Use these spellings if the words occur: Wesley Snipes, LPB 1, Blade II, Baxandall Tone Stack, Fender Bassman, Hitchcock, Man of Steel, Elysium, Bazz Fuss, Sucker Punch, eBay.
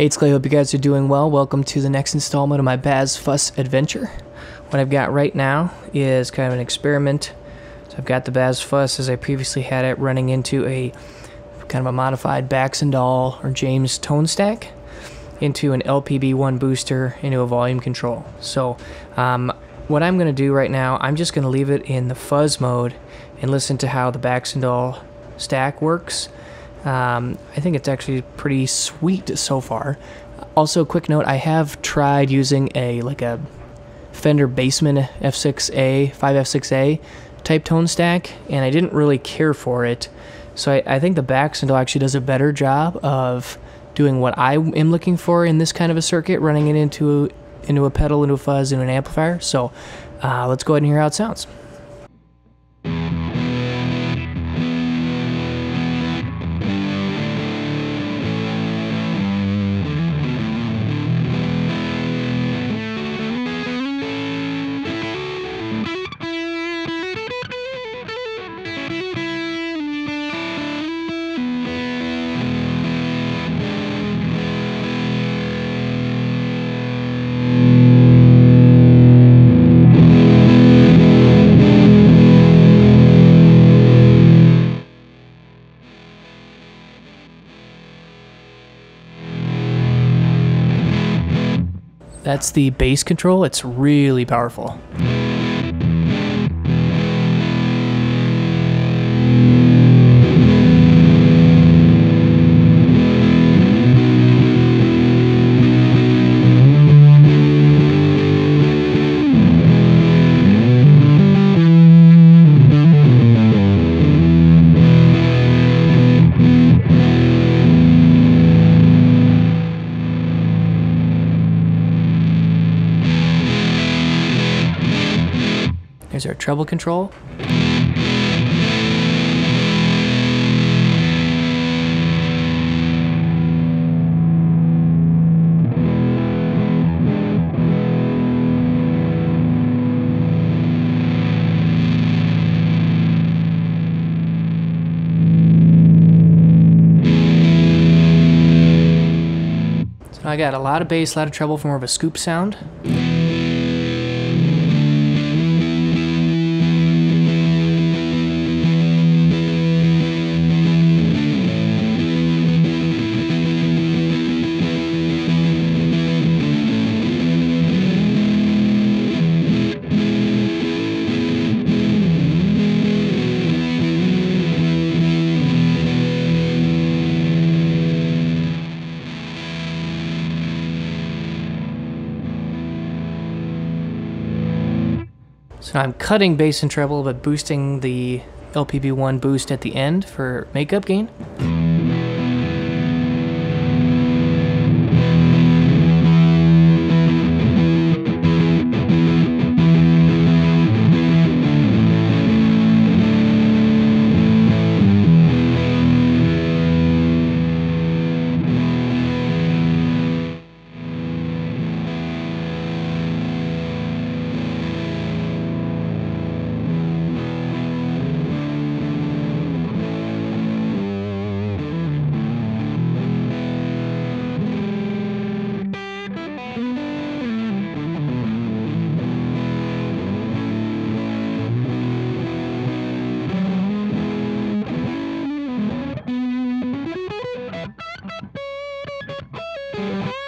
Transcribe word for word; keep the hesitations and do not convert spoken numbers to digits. Hey, it's Clay, hope you guys are doing well. Welcome to the next installment of my Bazz Fuss adventure. What I've got right now is kind of an experiment. So I've got the Bazz Fuss as I previously had it running into a kind of a modified Baxandall or James Tone Stack into an L P B one booster into a volume control. So um, what I'm going to do right now, I'm just going to leave it in the fuzz mode and listen to how the Baxandall stack works. Um, I think it's actually pretty sweet so far. Also, quick note, I have tried using a like a Fender Bassman F six A, five F six A type tone stack, and I didn't really care for it. So I, I think the Baxandall actually does a better job of doing what I am looking for in this kind of a circuit, running it into, into a pedal, into a fuzz, into an amplifier. So uh, let's go ahead and hear how it sounds. That's the bass control. It's really powerful. There's our treble control. So I got a lot of bass, a lot of treble for more of a scoop sound. So I'm cutting bass and treble, but boosting the L P B one boost at the end for makeup gain. Thank you.